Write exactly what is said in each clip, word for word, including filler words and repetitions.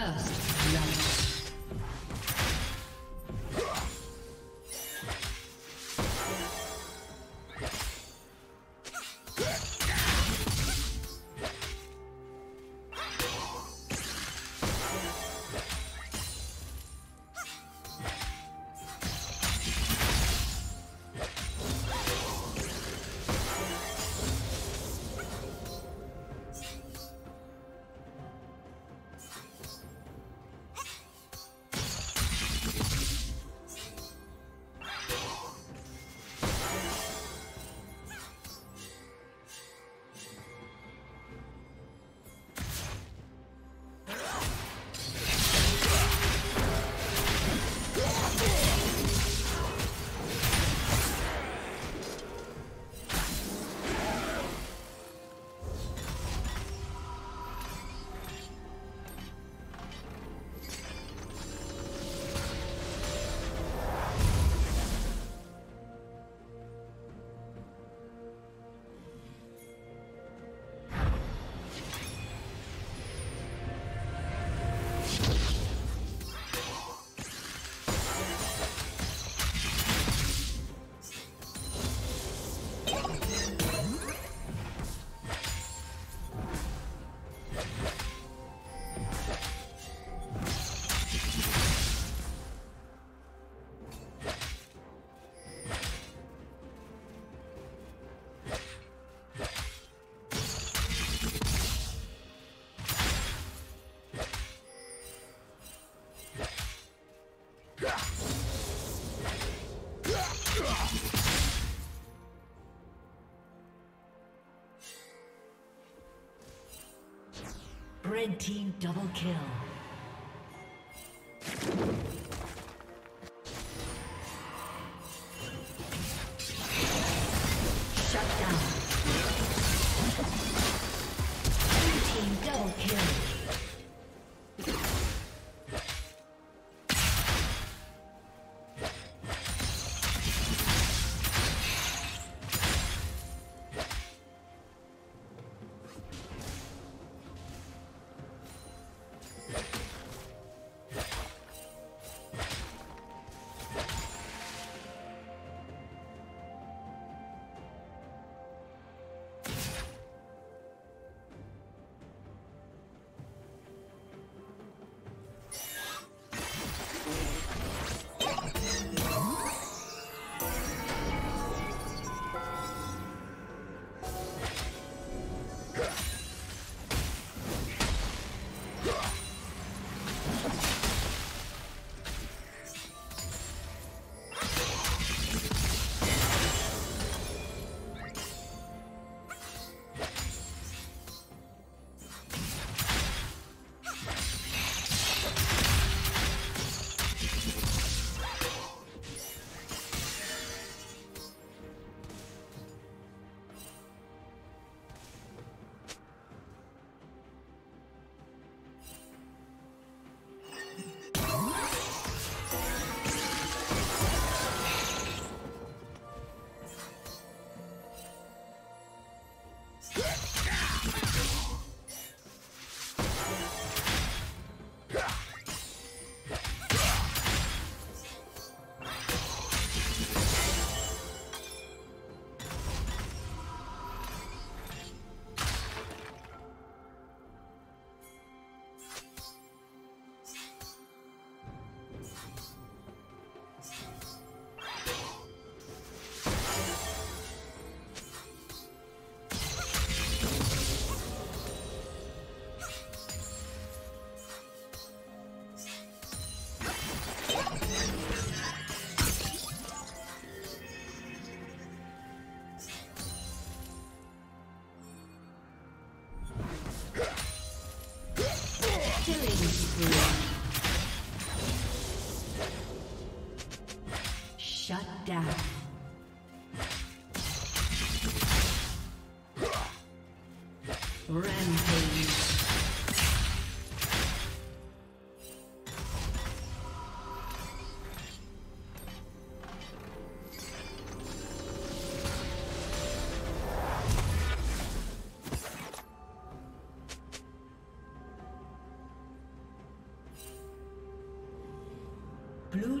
First love. Red team double kill. Shut down. Blue team double kill. Shut down. Rampage. Blue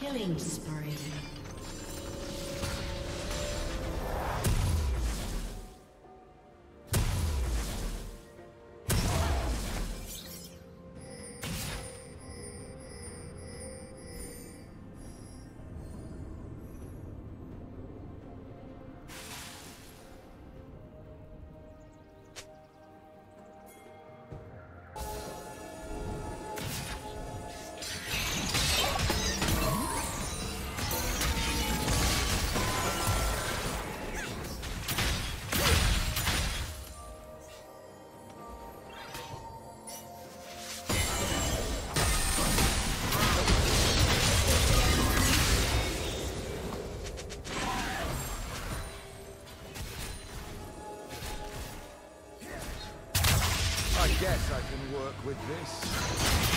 Killing spree. Guess I can work with this.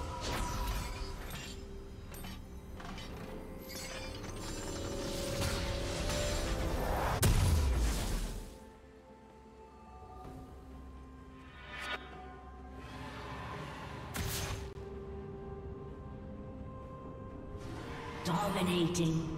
Dominating.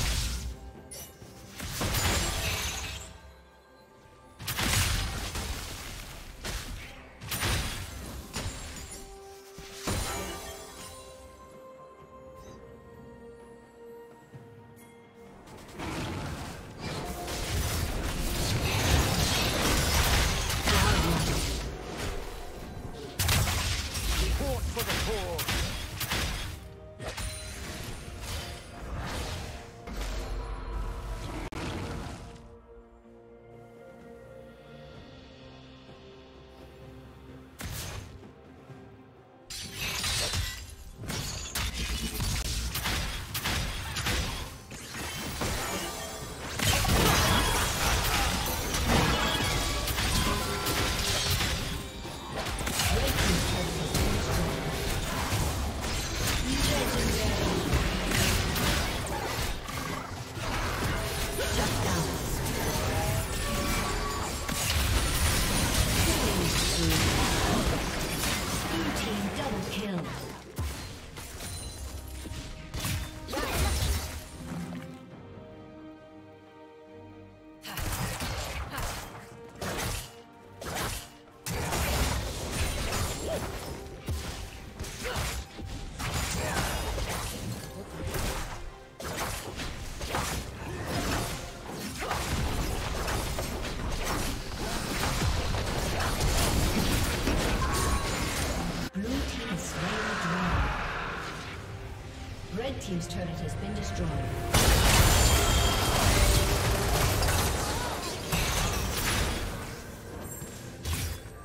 Team's turret has been destroyed.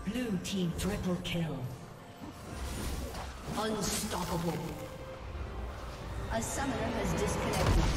Blue team triple kill. Unstoppable. A summoner has disconnected.